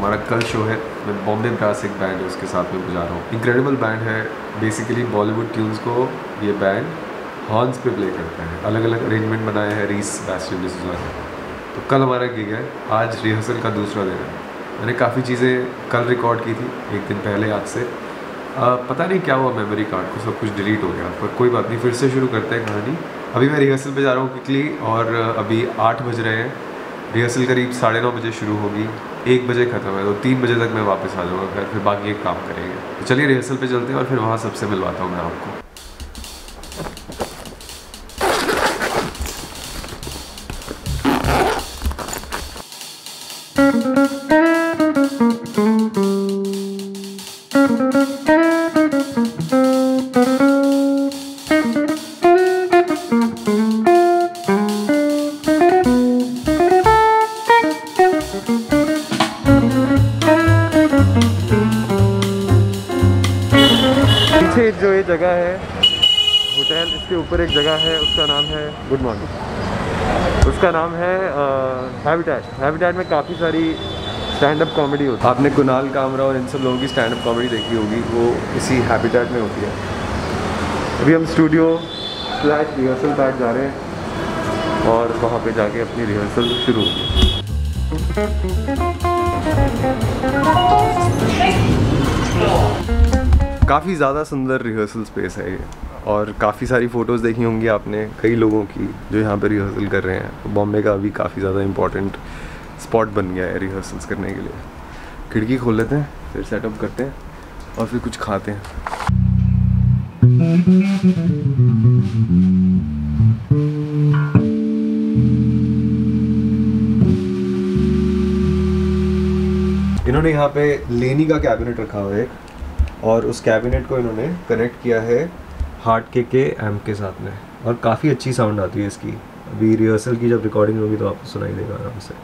हमारा कल शो है, मैं बॉम्बे ब्रास एक बैंड है उसके साथ में बजा रहा हूँ। इनक्रेडिबल बैंड है, बेसिकली बॉलीवुड ट्यून्स को ये बैंड हॉर्न्स पे प्ले करता है, अलग अलग अरेंजमेंट बनाया है रीस बैस्टियन ने। तो कल हमारा गिग है, आज रिहर्सल का दूसरा दिन है। मैंने काफ़ी चीज़ें कल रिकॉर्ड की थी एक दिन पहले आज से, पता नहीं क्या हुआ मेमोरी कार्ड को, सब कुछ डिलीट हो गया, पर कोई बात नहीं, फिर से शुरू करते हैं कहानी। अभी मैं रिहर्सल पे जा रहा हूँ क्विकली, और अभी 8 बज रहे हैं, रिहर्सल करीब 9:30 बजे शुरू होगी, 1 बजे ख़त्म है, तो 3 बजे तक मैं वापस आ जाऊँगा घर, फिर बाकी एक काम करेंगे। तो चलिए रिहर्सल पे चलते हैं और फिर वहाँ सबसे मिलवाता हूँ मैं आपको। जो ये जगह है होटल, इसके ऊपर एक जगह है, उसका नाम है गुड मॉर्निंग, उसका नाम है हैबिटेट। हैबिटेट में काफ़ी सारी स्टैंड अप कॉमेडी होती है। आपने कुणाल कामरा और इन सब लोगों की स्टैंड अप कॉमेडी देखी होगी, वो इसी हैबिटेट में होती है। अभी हम स्टूडियो स्लैश रिहर्सल पैड जा रहे हैं और वहाँ पे जाके अपनी रिहर्सल शुरू होगी। काफ़ी ज़्यादा सुंदर रिहर्सल स्पेस है ये, और काफ़ी सारी फ़ोटोज़ देखी होंगी आपने कई लोगों की जो यहाँ पे रिहर्सल कर रहे हैं। तो बॉम्बे का अभी काफ़ी ज़्यादा इम्पॉर्टेंट स्पॉट बन गया है रिहर्सल्स करने के लिए। खिड़की खोल लेते हैं, फिर सेटअप करते हैं और फिर कुछ खाते हैं। इन्होंने यहाँ पे लेनी का कैबिनेट रखा हुआ है और उस कैबिनेट को इन्होंने कनेक्ट किया है हार्ट के एम्प के साथ में, और काफ़ी अच्छी साउंड आती है इसकी। अभी रिहर्सल की जब रिकॉर्डिंग होगी तो आपको सुनाई देगा आराम से।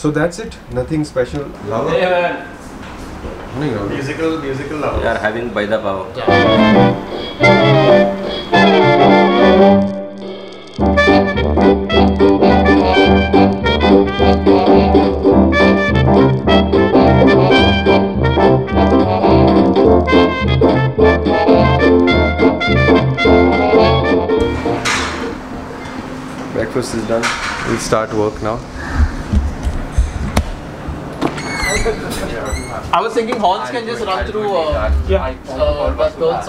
So that's it, nothing special. Musical we are having by the power. Breakfast is done. We'll start work now. I was thinking horns can just run through that girl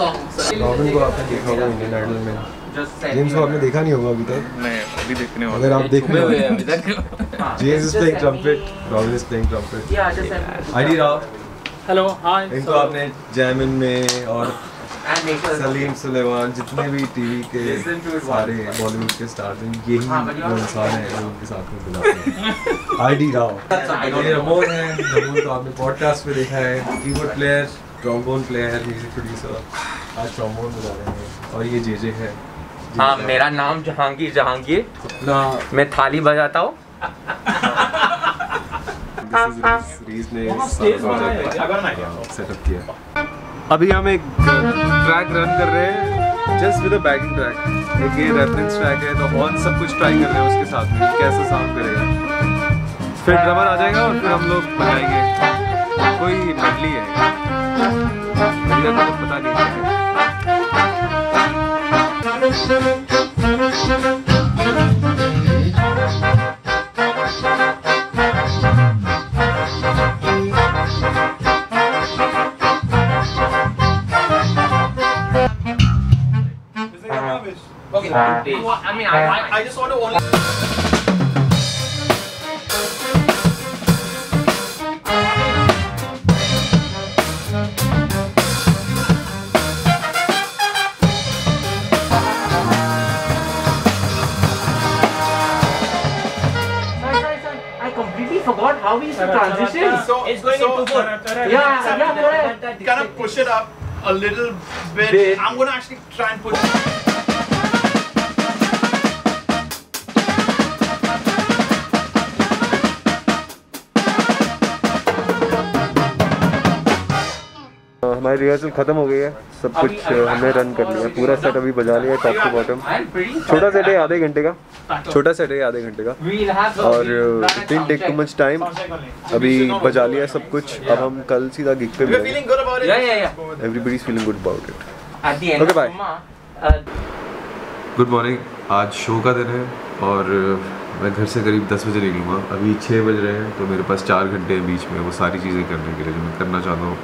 song. Robin को आपने देखा होगा Indian idol में। James को आपने देखा नहीं होगा अभी तक। नहीं, अभी देखने वाला। अगर आप देखने वाले हैं। James is playing trumpet. Robin is playing trumpet. Yeah, just. Adi Rao. Hello hi. इनको आपने जैमिन में और सलीम सुलेमान, जितने भी टीवी के सारे बॉलीवुड के स्टार्स हैं, यही इंसान हैं जो उनके साथ में बुलाते हैं। आईडी राव, ये रमोन है, रमोन तो आपने पॉडकास्ट में देखा है, keyboard player, trombone player, music producer, आज ट्रॉम्बोन बजा रहे हैं। और ये जेजे है। हाँ, मेरा नाम जहांगीर, जहांगीर मैं थाली बजाता हूँ। अभी हम एक ट्रैक रन कर रहे हैं just with a backing track, एक ये रेफरेंस ट्रैक है, तो हॉर्न सब कुछ ट्राई कर रहे हैं उसके साथ में कैसा साउंड करेगा, फिर ड्रमर आ जाएगा और फिर हम लोग बनाएंगे। कोई मेडली है, पता नहीं है। Okay, I mean, I just want to only. I completely forgot how we used to transition. So it's going into four. Yeah, correct. Kind of push it up a little bit. I'm gonna actually try and push it. हमारी rehearsal खत्म हो गई है, सब कुछ हमने run कर लिया, पूरा सेट अभी बजा लिया टॉप टू बॉटम। छोटा सेट है आधे घंटे का, छोटा सेट है आधे घंटे का, और didn't take too much time, अभी बजा लिया सब कुछ। अब हम कल सीधा गिग पे मिलेंगे। Everybody is feeling good about it. Okay bye. Good morning. आज शो का दिन है और मैं घर से करीब 10 बजे निकलूँगा, अभी 6 बज रहे हैं, तो मेरे पास 4 घंटे हैं बीच में वो सारी चीज़ें करने के लिए जो मैं करना चाहता हूँ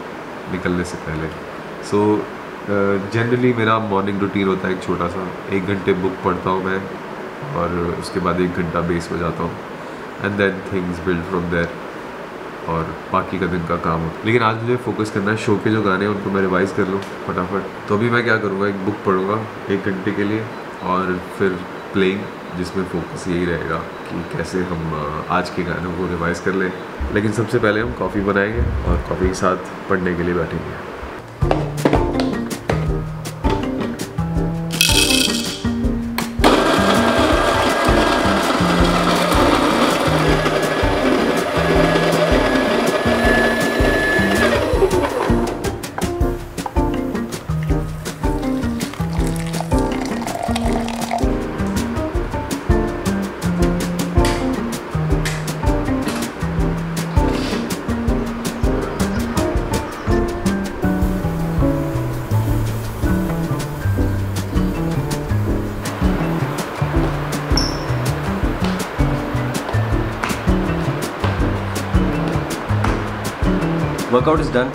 निकलने से पहले। सो जनरली मेरा मॉर्निंग रूटीन होता है एक छोटा सा, 1 घंटे बुक पढ़ता हूँ मैं और उसके बाद 1 घंटा बेस हो जाता हूँ and then things build from there, और बाकी का दिन का काम होता है। लेकिन आज मुझे फोकस करना है शो के जो गाने हैं उनको मैं रिवाइज़ कर लूँ फटाफट। तो अभी मैं क्या करूँगा, एक बुक पढ़ूँगा 1 घंटे के लिए और फिर प्लेइंग, जिसमें फोकस यही रहेगा कि कैसे हम आज के गानों को रिवाइज़ कर लें। लेकिन सबसे पहले हम कॉफ़ी बनाएंगे और कॉफ़ी के साथ पढ़ने के लिए बैठेंगे। Workout is done,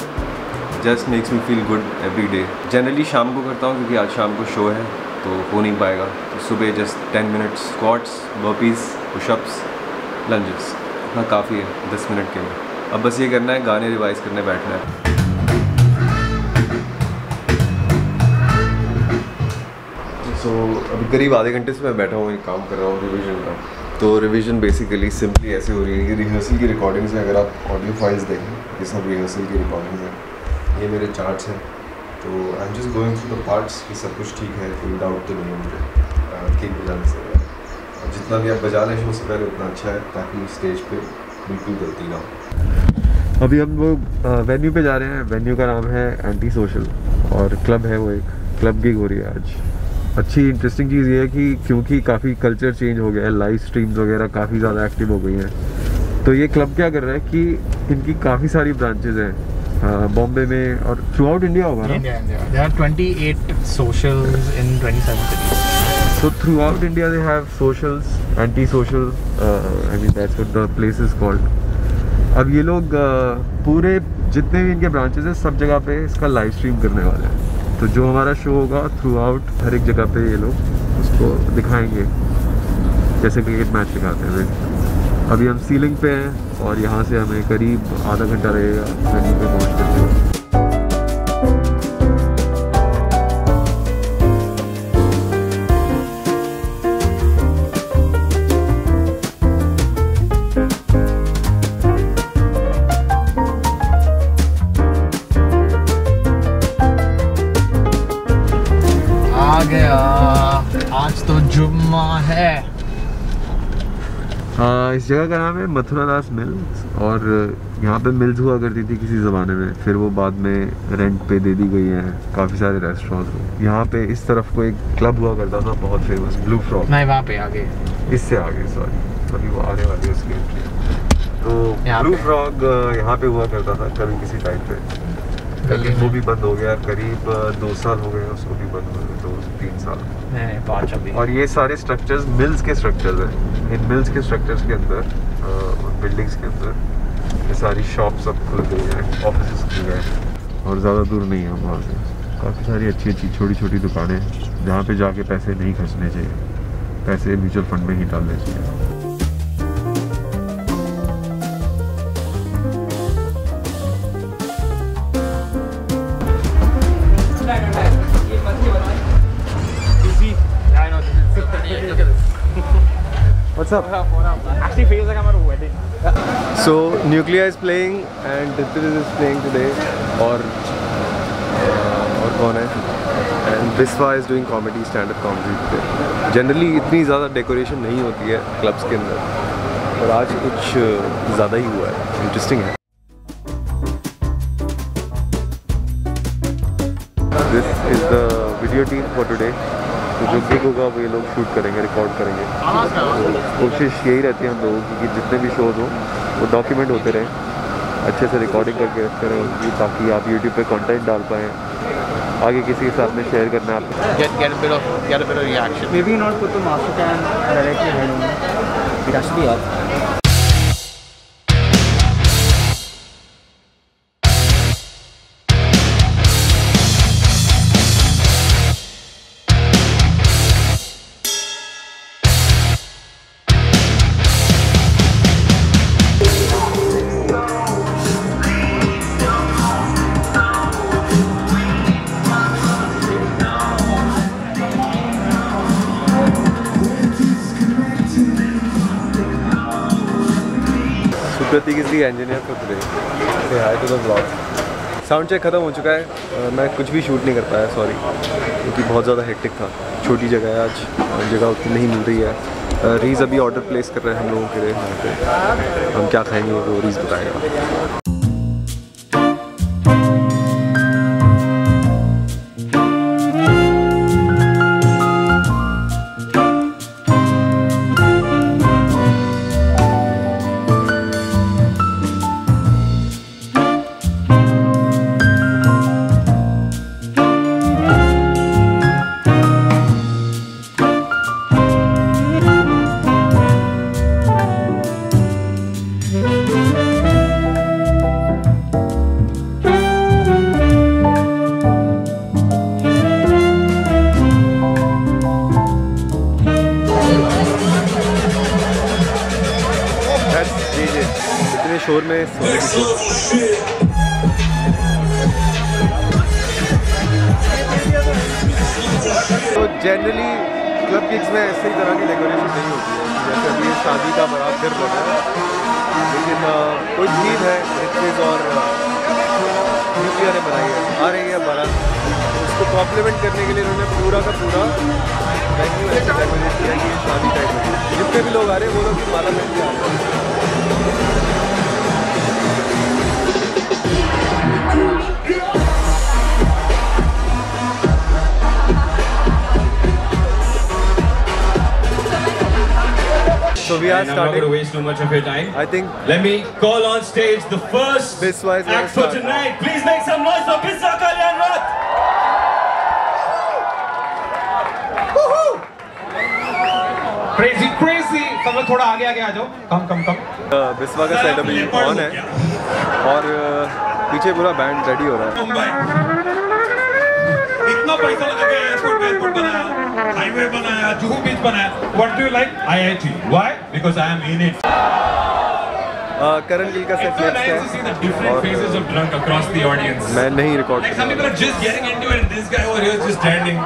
just makes me feel good every day. Generally शाम को करता हूँ क्योंकि आज शाम को शो है तो हो नहीं पाएगा, तो सुबह just 10 minutes squats, burpees, pushups, lunges, इतना काफ़ी है 10 मिनट के लिए। अब बस ये करना है, गाने रिवाइज़ करने बैठना है। तो अभी करीब आधे घंटे से मैं बैठा हूँ, एक काम कर रहा हूँ रिविज़न का। तो रिवीजन बेसिकली सिंपली ऐसे हो रही है कि रिहर्सल की रिकॉर्डिंग्स है, अगर आप ऑडियो फाइल्स देखें ये सब रिहर्सल की रिकॉर्डिंग्स हैं। ये मेरे चार्ट्स हैं, तो I am just going through the parts कि सब कुछ ठीक है, कोई डाउट तो नहीं है मुझे ठीक बजाने से। और जितना भी आप बजा लें शो से पहले उतना अच्छा है, ताकि स्टेज पर बिल्कुल गलती ना हो। अभी हम लोग वेन्यू पर जा रहे हैं, वेन्यू का नाम है एंटी सोशल और क्लब है, वो एक क्लब गिग हो रही है आज। अच्छी इंटरेस्टिंग चीज़ ये है कि क्योंकि काफ़ी कल्चर चेंज हो गया है, लाइव स्ट्रीम्स वगैरह काफ़ी ज़्यादा एक्टिव हो गई हैं, तो ये क्लब क्या कर रहा है कि इनकी काफ़ी सारी ब्रांचेज हैं बॉम्बे में और थ्रू आउट इंडिया होगा ना। There are 28 socials in 27 cities. So throughout India they have socials, anti social, I mean that's what the place is called. अब ये लोग पूरे जितने भी इनके ब्रांचेज हैं सब जगह पे इसका लाइव स्ट्रीम करने वाले हैं, तो जो हमारा शो होगा थ्रू आउट हर एक जगह पे ये लोग उसको दिखाएंगे, जैसे क्रिकेट मैच दिखाते हैं। अभी हम सीलिंग पे हैं और यहाँ से हमें करीब आधा घंटा लगेगा वेन्यू पे पहुँचने है। इस जगह का नाम है मथुरा दास मिल्स, और यहाँ पे मिल्स हुआ करती थी किसी ज़माने में, फिर वो बाद में रेंट पे दे दी गई हैं काफ़ी सारे रेस्टोरेंट को। यहाँ पे इस तरफ को एक क्लब हुआ करता था बहुत फेमस, ब्लू फ्रॉग, नहीं वहाँ पे आगे, इससे आगे, सॉरी, अभी वो आने वाली है उसके, तो ब्लू फ्रॉग यहाँ पे हुआ करता था कभी किसी टाइम पे, लेकिन वो भी बंद हो गया, करीब 2 साल हो गए उसको भी बंद हो गए, 2-3 साल। नहीं 5 अभी। और ये सारे स्ट्रक्चर्स मिल्स के स्ट्रक्चर्स हैं, इन मिल्स के स्ट्रक्चर्स के अंदर और बिल्डिंग्स के अंदर ये सारी शॉप्स सब खुल गई हैं, ऑफिस खुल गए हैं, और ज़्यादा दूर नहीं है वहाँ से। काफ़ी सारी अच्छी अच्छी छोटी छोटी दुकानें हैं जहाँ पे जाके पैसे नहीं खर्चने चाहिए, पैसे म्यूचुअल फंड में ही डालने चाहिए। What's up? Actually feels like I'm at a wedding. So Nuclear is playing and Dithril is playing today, और कौन है? And Biswa is doing comedy, stand-up comedy today. Generally इतनी ज़्यादा decoration नहीं होती है clubs के अंदर, पर आज कुछ ज़्यादा ही हुआ है, interesting है। This is the video team for today. तो जो भी होगा वो ये लोग शूट करेंगे, रिकॉर्ड करेंगे। तो कोशिश यही रहती है हम लोगों की कि जितने भी शोज हों वो डॉक्यूमेंट होते रहें, अच्छे से रिकॉर्डिंग करके करें उनकी, ताकि आप YouTube पे कंटेंट डाल पाएँ, आगे किसी के साथ में शेयर करना है। Pratik is the engineer for today. Say hi to the vlog. Sound check खत्म हो चुका है। मैं कुछ भी शूट नहीं कर पाया, सॉरी, क्योंकि बहुत ज़्यादा हेक्टिक था। छोटी जगह है आज, जगह उतनी नहीं मिल रही है। रीज़ अभी ऑर्डर प्लेस कर रहे हैं हम लोगों के लिए यहाँ पे। हम क्या खाएंगे वो रीज़ बताएगा। शोर में तो जनरली क्लब किड्स में ऐसे ही तरह की डेकोरेशन नहीं होती है, जैसे अभी शादी का बड़ा फिर बना है, लेकिन कोई चीज़ है रिचेज और यूपिया ने बनाई है, आ रही है बारात, उसको कॉम्प्लीमेंट करने के लिए उन्होंने पूरा का पूरा वेन्यू ऐसे डेकोरेट किया कि शादी टाइप में जितने भी लोग आ रहे हैं वो लोग बारात में आ रहे हैं। So we are starting. I'm not going to waste too much of your time. I think. Let me call on stage the first act for tonight. Please make some noise for Biswa Kalyan Rath. Woohoo! Crazy, crazy. सब लोग थोड़ा आगे आगे आ जाओ. Come, come, come. Biswa का setup भी on है और पीछे पूरा बैंड रेडी हो रहा है. मुंबई. इतना पैसा लगा के एयरपोर्ट बनाया. हाईवे बनाया, जुहू बीच बनाया. What do you like? IIT. Why? Because I am in it. करण गिल का सेट नेक्स्ट है. It's so nice to see the different faces of drunk across the audience. मैं नहीं record. Like some people are just getting into it, and this guy over here is just standing.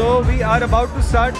So we are about to start.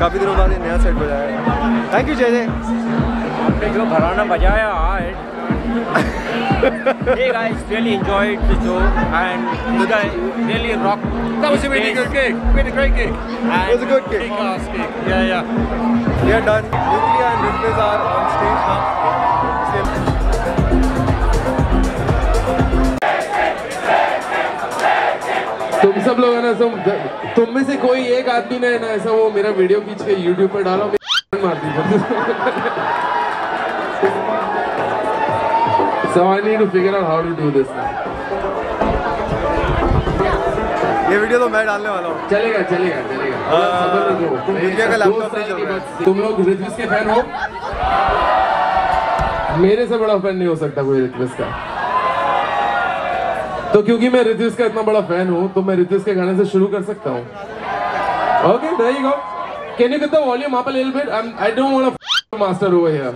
काफ़ी दिनों बाद ये नया set बजाया। Thank you जय जय। आपने जो घराना बजाया आज Hey guys, really enjoyed the show and the guy really rocked. That was a really good gig. We had a great gig. It was a good gig. Yeah. We are done. Nuclear and Ripley's are on stage now. तुम सब लोग है ना, सब तुम में से कोई एक आदमी ने ना ऐसा वो मेरा वीडियो खींच के YouTube पर डाला, मार दी। So I need to figure out how to do this. ये वीडियो तो मैं डालने वाला हूँ। चलेगा चलेगा चलेगा। तुम लोग ऋत्विज के फैन हो, मेरे से बड़ा फैन नहीं हो सकता कोई ऋत्विज का। तो क्योंकि मैं ऋत्विज का इतना बड़ा फैन हूँ तो मैं ऋत्विज के गाने से शुरू कर सकता हूँ। Okay there you go. Can you get the volume up a little bit? I don't want a master over here.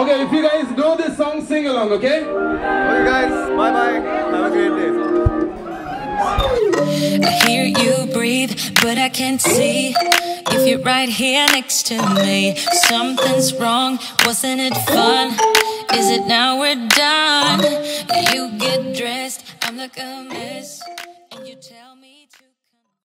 Okay, if you guys know this song, sing along. Okay. Okay, guys. Bye bye. Have a great day. I hear you breathe, but I can't see. If you're right here next to me, something's wrong. Wasn't it fun? Is it now we're done? You get dressed, I'm like a mess, and you tell me